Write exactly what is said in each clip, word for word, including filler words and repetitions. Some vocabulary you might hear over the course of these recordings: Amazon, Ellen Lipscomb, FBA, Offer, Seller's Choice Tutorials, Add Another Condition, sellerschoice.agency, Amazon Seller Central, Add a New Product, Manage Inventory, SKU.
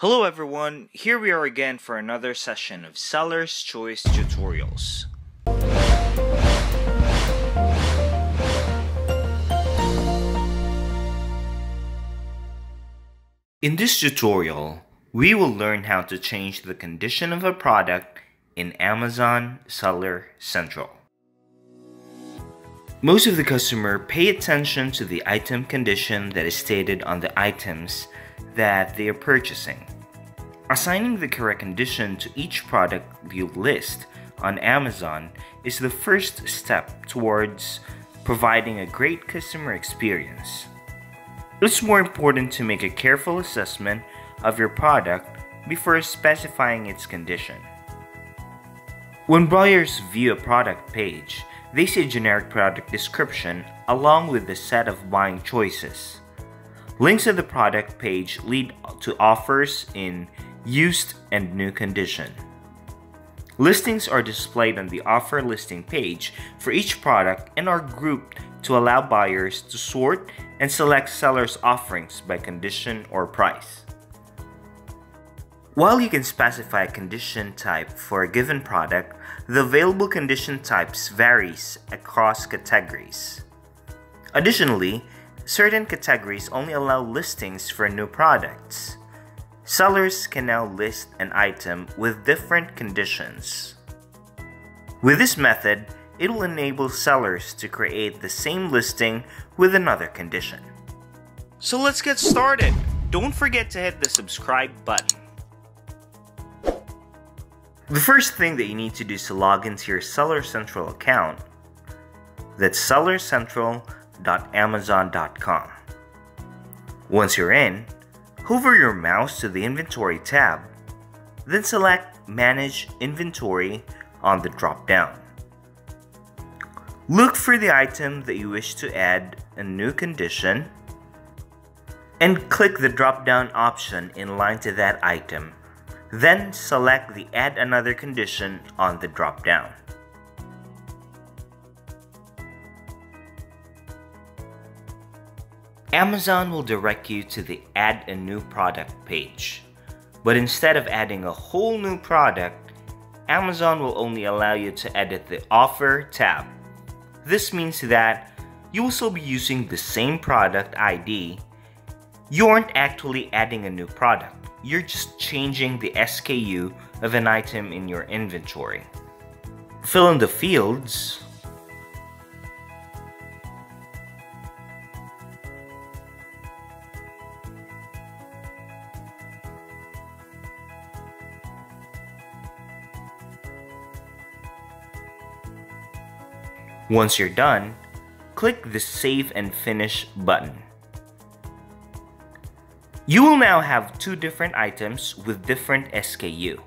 Hello everyone, here we are again for another session of Seller's Choice Tutorials. In this tutorial, we will learn how to change the condition of a product in Amazon Seller Central. Most of the customer pay attention to the item condition that is stated on the items that they are purchasing. Assigning the correct condition to each product you list on Amazon is the first step towards providing a great customer experience. It's more important to make a careful assessment of your product before specifying its condition. When buyers view a product page, they see a generic product description along with the set of buying choices. Links to the product page lead to offers in used and new condition. Listings are displayed on the offer listing page for each product and are grouped to allow buyers to sort and select sellers' offerings by condition or price. While you can specify a condition type for a given product, the available condition types varies across categories. Additionally, certain categories only allow listings for new products. Sellers can now list an item with different conditions. With this method, it will enable sellers to create the same listing with another condition. So let's get started! Don't forget to hit the subscribe button. The first thing that you need to do is to log into your Seller Central account. That's seller central dot amazon dot com. Once you're in, hover your mouse to the Inventory tab, then select Manage Inventory on the drop-down. Look for the item that you wish to add a new condition and click the drop-down option in line to that item, then select the Add Another Condition on the drop-down. Amazon will direct you to the Add a New Product page, but instead of adding a whole new product, Amazon will only allow you to edit the Offer tab. This means that you will still be using the same product I D. You aren't actually adding a new product, you're just changing the S K U of an item in your inventory. Fill in the fields. Once you're done, click the Save and Finish button. You will now have two different items with different S K U.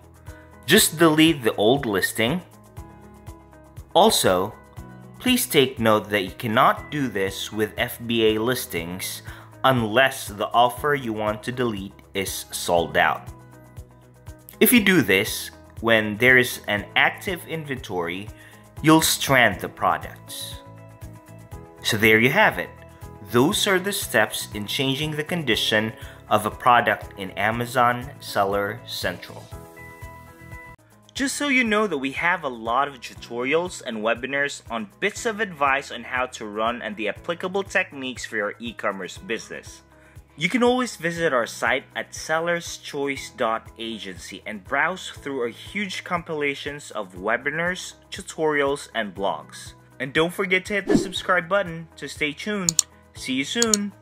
Just delete the old listing. Also, please take note that you cannot do this with F B A listings unless the offer you want to delete is sold out. If you do this, when there is an active inventory, you'll strand the products. So there you have it. Those are the steps in changing the condition of a product in Amazon Seller Central. Just so you know that we have a lot of tutorials and webinars on bits of advice on how to run and the applicable techniques for your e-commerce business. You can always visit our site at sellers choice dot agency and browse through our huge compilations of webinars, tutorials, and blogs. And don't forget to hit the subscribe button to stay tuned. See you soon!